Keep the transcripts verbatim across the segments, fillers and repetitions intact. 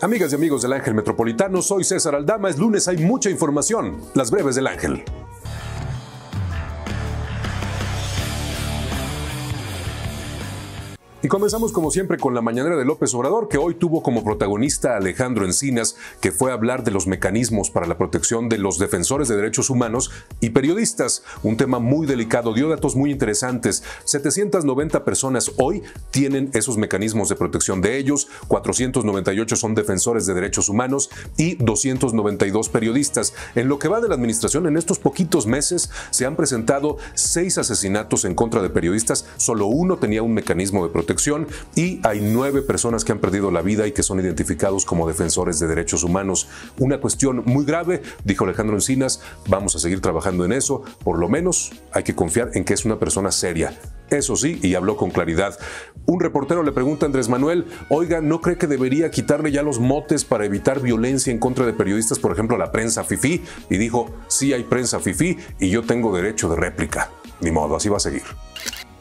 Amigas y amigos del Ángel Metropolitano, soy César Aldama. Es lunes, hay mucha información. Las breves del Ángel. Y comenzamos como siempre con la mañanera de López Obrador, que hoy tuvo como protagonista a Alejandro Encinas, que fue a hablar de los mecanismos para la protección de los defensores de derechos humanos y periodistas, un tema muy delicado. Dio datos muy interesantes. setecientas noventa personas hoy tienen esos mecanismos de protección, de ellos cuatrocientos noventa y ocho son defensores de derechos humanos y doscientos noventa y dos periodistas. En lo que va de la administración, en estos poquitos meses se han presentado seis asesinatos en contra de periodistas, solo uno tenía un mecanismo de protección. Y hay nueve personas que han perdido la vida y que son identificados como defensores de derechos humanos. Una cuestión muy grave, dijo Alejandro Encinas. Vamos a seguir trabajando en eso. Por lo menos hay que confiar en que es una persona seria. Eso sí, y habló con claridad. Un reportero le pregunta a Andrés Manuel, oiga, ¿no cree que debería quitarle ya los motes para evitar violencia en contra de periodistas, por ejemplo, a la prensa fifí? Y dijo, sí hay prensa fifí y yo tengo derecho de réplica. Ni modo, así va a seguir.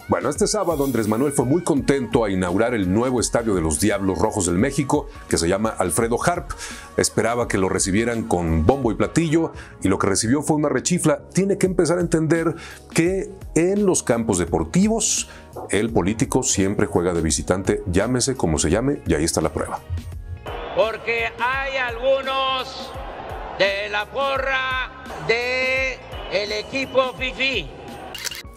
Bueno, este sábado Andrés Manuel fue muy contento a inaugurar el nuevo estadio de los Diablos Rojos del México, que se llama Alfredo Harp. Esperaba que lo recibieran con bombo y platillo, y lo que recibió fue una rechifla. Tiene que empezar a entender que en los campos deportivos, el político siempre juega de visitante, llámese como se llame, y ahí está la prueba. Porque hay algunos de la porra del equipo fifí.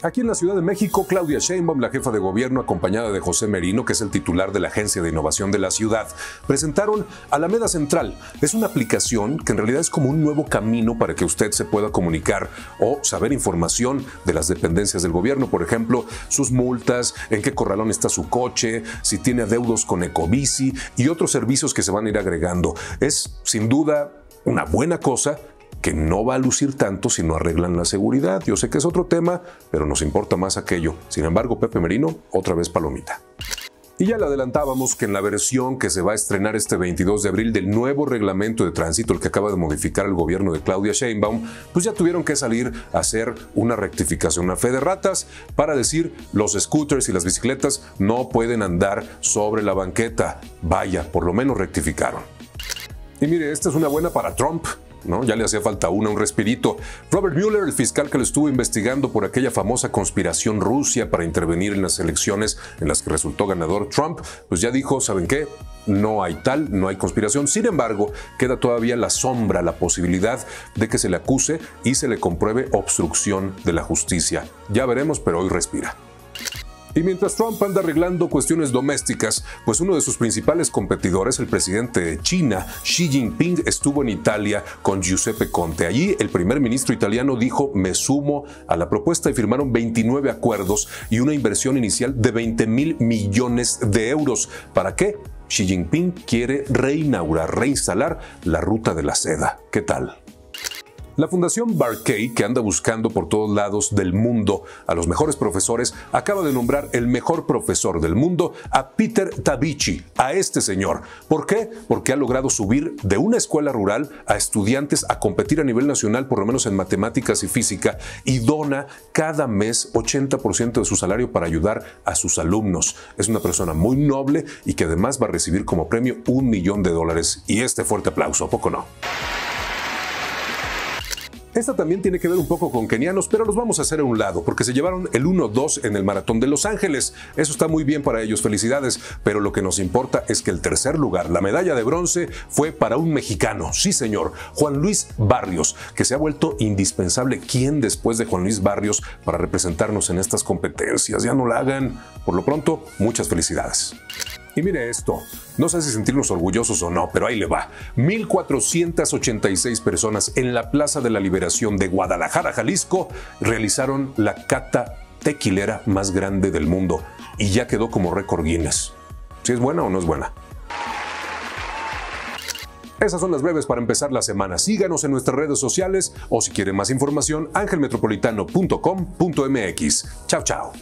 Aquí en la Ciudad de México, Claudia Sheinbaum, la jefa de gobierno, acompañada de José Merino, que es el titular de la Agencia de Innovación de la Ciudad, presentaron Alameda Central. Es una aplicación que en realidad es como un nuevo camino para que usted se pueda comunicar o saber información de las dependencias del gobierno. Por ejemplo, sus multas, en qué corralón está su coche, si tiene adeudos con ECOBICI y otros servicios que se van a ir agregando. Es, sin duda, una buena cosa que no va a lucir tanto si no arreglan la seguridad. Yo sé que es otro tema, pero nos importa más aquello. Sin embargo, Pepe Merino, otra vez palomita. Y ya le adelantábamos que en la versión que se va a estrenar este veintidós de abril del nuevo reglamento de tránsito, el que acaba de modificar el gobierno de Claudia Sheinbaum, pues ya tuvieron que salir a hacer una rectificación, una fe de ratas, para decir los scooters y las bicicletas no pueden andar sobre la banqueta. Vaya, por lo menos rectificaron. Y mire, esta es una buena para Trump, ¿no? Ya le hacía falta una, un respirito. Robert Mueller, el fiscal que lo estuvo investigando por aquella famosa conspiración Rusia para intervenir en las elecciones en las que resultó ganador Trump, pues ya dijo, ¿saben qué? No hay tal, no hay conspiración. Sin embargo, queda todavía la sombra, la posibilidad de que se le acuse y se le compruebe obstrucción de la justicia. Ya veremos, pero hoy respira. Y mientras Trump anda arreglando cuestiones domésticas, pues uno de sus principales competidores, el presidente de China, Xi Jinping, estuvo en Italia con Giuseppe Conte. Allí el primer ministro italiano dijo, me sumo a la propuesta y firmaron veintinueve acuerdos y una inversión inicial de veinte mil millones de euros. ¿Para qué? Xi Jinping quiere reinaugurar, reinstalar la ruta de la seda. ¿Qué tal? La Fundación Barkay, que anda buscando por todos lados del mundo a los mejores profesores, acaba de nombrar el mejor profesor del mundo a Peter Tabichi, a este señor. ¿Por qué? Porque ha logrado subir de una escuela rural a estudiantes a competir a nivel nacional, por lo menos en matemáticas y física, y dona cada mes ochenta por ciento de su salario para ayudar a sus alumnos. Es una persona muy noble y que además va a recibir como premio un millón de dólares. Y este fuerte aplauso, ¿a poco no? Esta también tiene que ver un poco con kenianos, pero los vamos a hacer a un lado, porque se llevaron el uno dos en el Maratón de Los Ángeles. Eso está muy bien para ellos, felicidades, pero lo que nos importa es que el tercer lugar, la medalla de bronce, fue para un mexicano, sí señor, Juan Luis Barrios, que se ha vuelto indispensable. ¿Quién después de Juan Luis Barrios para representarnos en estas competencias? Ya no la hagan. Por lo pronto, muchas felicidades. Y mire esto, no sé si sentirnos orgullosos o no, pero ahí le va. mil cuatrocientas ochenta y seis personas en la Plaza de la Liberación de Guadalajara, Jalisco, realizaron la cata tequilera más grande del mundo y ya quedó como récord Guinness. ¿Si es buena o no es buena? Esas son las breves para empezar la semana. Síganos en nuestras redes sociales o si quieren más información, ángel metropolitano punto com punto mx. Chao, chao.